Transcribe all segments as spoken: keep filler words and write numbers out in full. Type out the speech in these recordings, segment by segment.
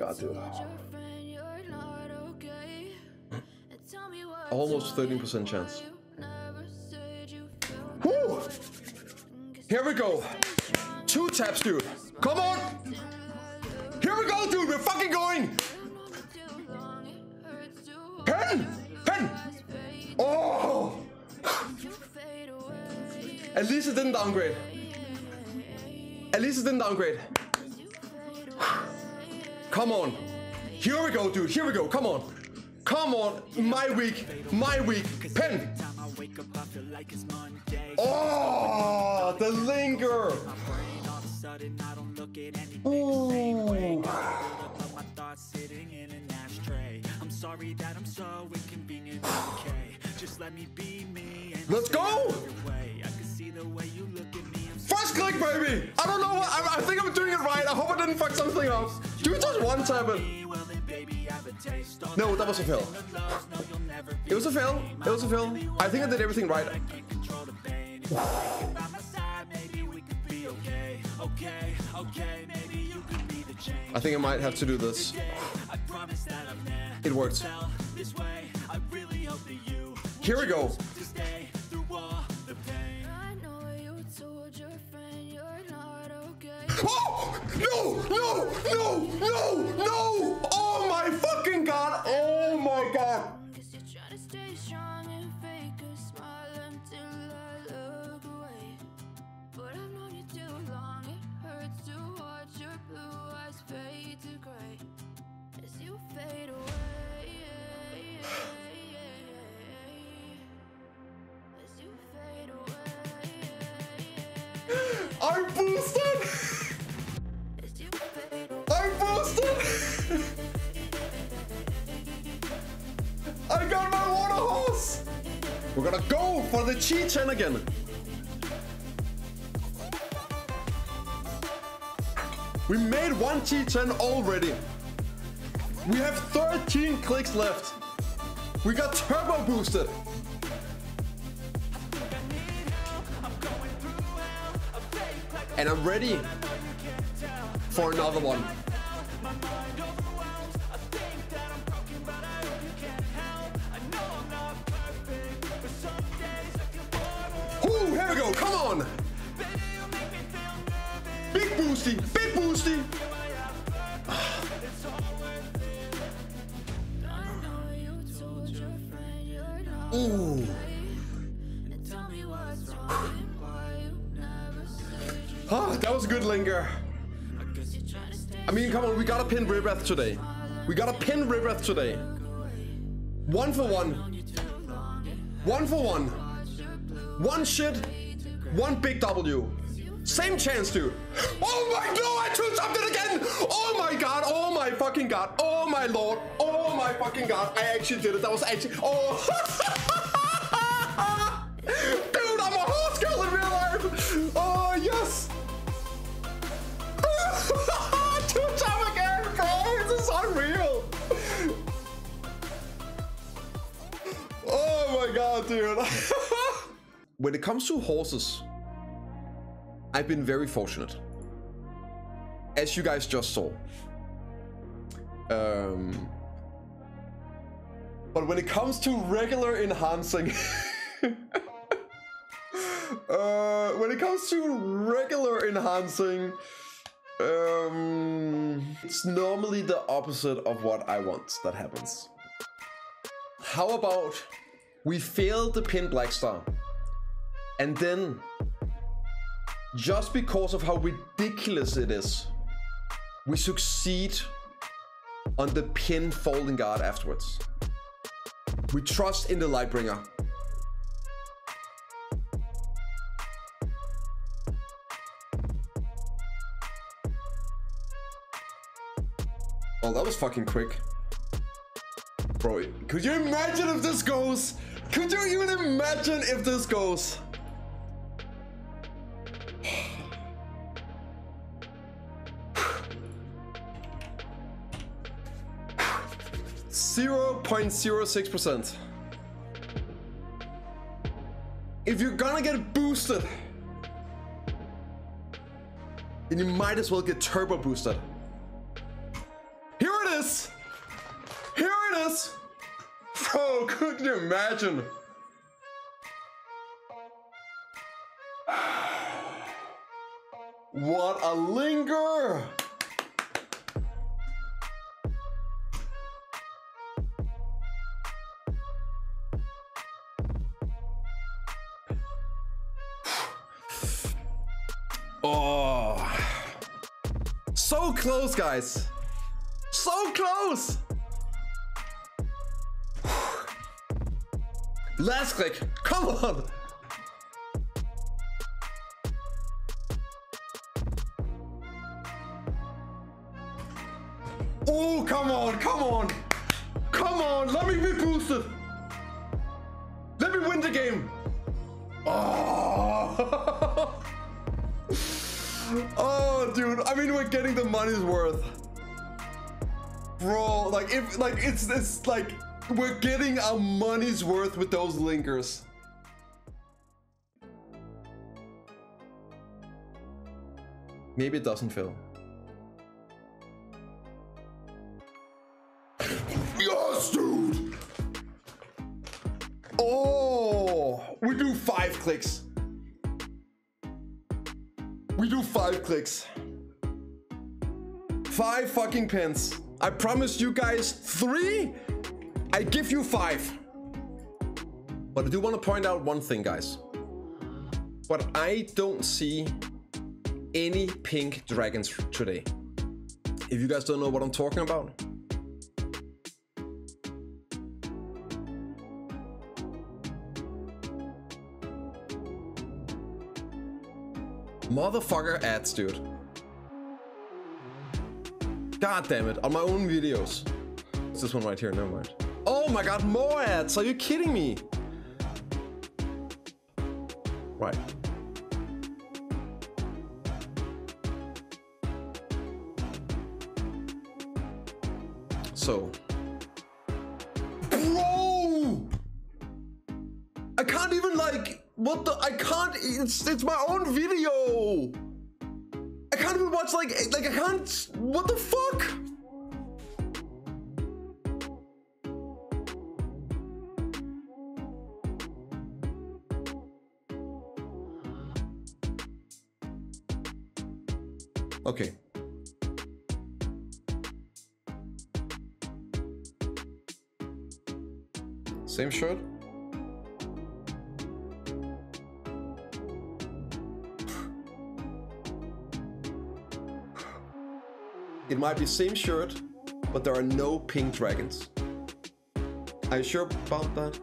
god, dude. Almost thirteen percent chance. Woo! Here we go. Two taps, dude. Come on! Here we go, dude. We're fucking going. Pen! Pen! Oh! At least it didn't downgrade. At least it didn't downgrade. Come on. Here we go, dude. Here we go. Come on. Come on. My week. My week. Pen. Oh, the linger. Ooh. Let's go. First click, baby. I don't know what. I, I think I'm doing it right. I hope I didn't fuck something up. Do it just one time. But... No, that was a fail. It was a fail. It was a fail. I think I did everything right. I think I might have to do this. It worked. Here we go. Oh! No! No! No! No! No! Oh my fucking god! Oh my god! I'm boosted! I'm boosted! I got my water horse! We're gonna go for the T ten again! We made one T ten already! We have thirteen clicks left! We got turbo boosted! And I'm ready for another one. Ooh, here we go, come on. Big boosty, big boosty. Ooh. Oh, that was a good linger. I mean, come on, we gotta pin Ribrath today. We gotta pin Ribrath today. One for one. One for one. One shit. One big W. Same chance, dude. Oh my god, I too topped it again! Oh my god, oh my fucking god. Oh my lord. Oh my fucking god. I actually did it. That was actually oh. God, dude. When it comes to horses, I've been very fortunate, as you guys just saw. Um, but when it comes to regular enhancing, uh, when it comes to regular enhancing, um, it's normally the opposite of what I want that happens. How about we failed the pin Black Star, and then, just because of how ridiculous it is, we succeed on the pin Folding Guard afterwards. We trust in the Lightbringer. Oh, that was fucking quick. Bro, could you imagine if this goes? Could you even imagine if this goes? zero point zero six percent. If you're gonna get boosted, then you might as well get turbo boosted. Here Could you imagine? What a linger! Oh, so close, guys. So close. Last click. Come on. Oh, come on, come on. Come on, let me be boosted. Let me win the game. Oh. Oh, dude, I mean, we're getting the money's worth. Bro, like, if, like, it's, it's like, we're getting our money's worth with those linkers. Maybe it doesn't fill. Yes, dude! Oh, we do five clicks. We do five clicks. Five fucking pins. I promised you guys three. I give you five. But I do want to point out one thing, guys. But I don't see any pink dragons today. If you guys don't know what I'm talking about. Motherfucker ads, dude. God damn it, on my own videos. It's this one right here, never mind. Oh my god, more ads, are you kidding me? Right. So. Bro! I can't even like... What the? I can't. It's it's my own video. I can't even watch like like I can't. What the fuck? Okay. Same shirt. It might be same shirt, but there are no pink dragons. Are you sure about that?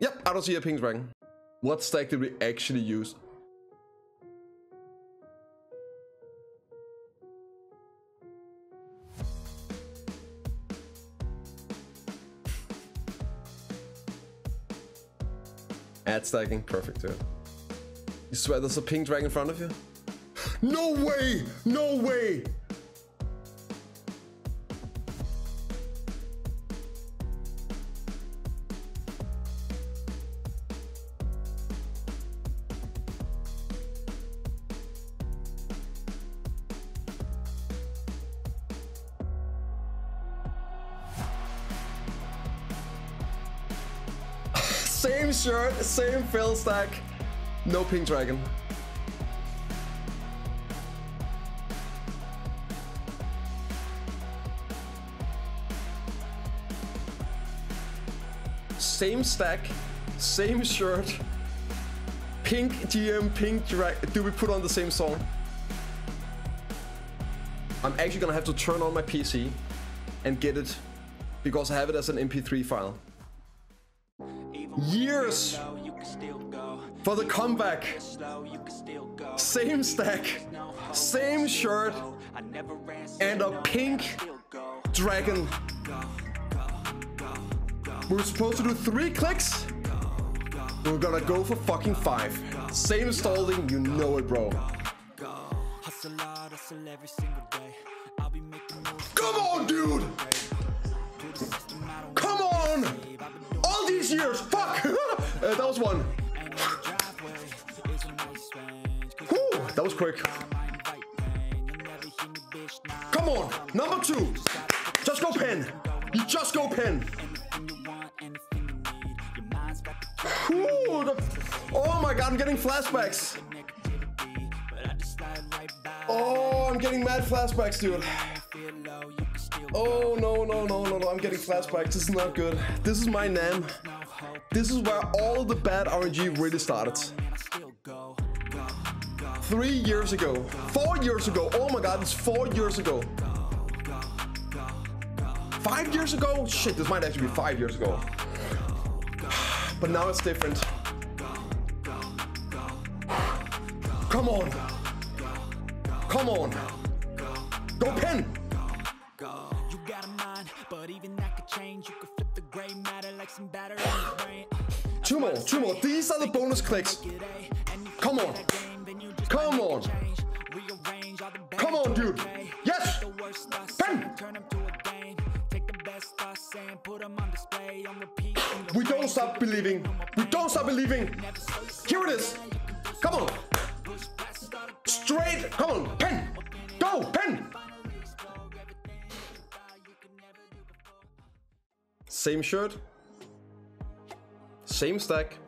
Yep, I don't see a pink dragon. What stack did we actually use? Ad stacking, perfect, dude. You swear there's a pink dragon in front of you? No way! No way! Same shirt, same fill stack, no pink dragon. Same stack, same shirt, pink G M, pink dragon. Do we put on the same song? I'm actually gonna have to turn on my P C and get it because I have it as an M P three file. Years for the comeback. Same stack, same shirt, and a pink dragon. We're supposed to do three clicks. We're gonna go for fucking five. Same stalling, you know it, bro. Come on, dude. Come on. All these years, fuck! uh, that was one. That was quick. Come on. Number two. Just go pen. You just go pen. Ooh, the, oh my god, I'm getting flashbacks. Oh, I'm getting mad flashbacks, dude. Oh, no, no, no, no, no. I'm getting flashbacks. This is not good. This is my N A M. This is where all the bad R N G really started. Three years ago. Four years ago. Oh my god, it's four years ago. Five years ago? Shit, this might actually be five years ago. But now it's different. Come on. Come on. Go pen. You got a mind, but even that could change. You could flip the gray matter like some batter in the brain. Two more, two more. These are the bonus clicks. Come on. Come on. Come on, dude. Yes. Pen. We don't stop believing. We don't stop believing. Here it is. Come on. Straight. Come on. Pen. Go. Pen. Same shirt. Same stack.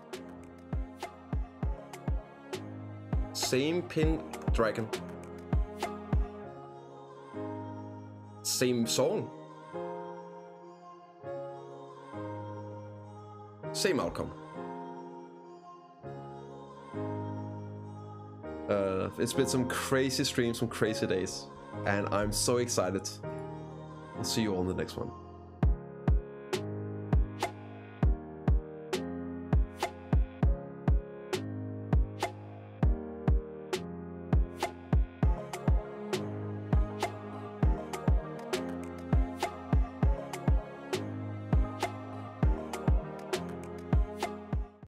Same pin dragon. Same song. Same outcome. Uh, it's been some crazy streams, some crazy days, and I'm so excited. I'll see you all in the next one.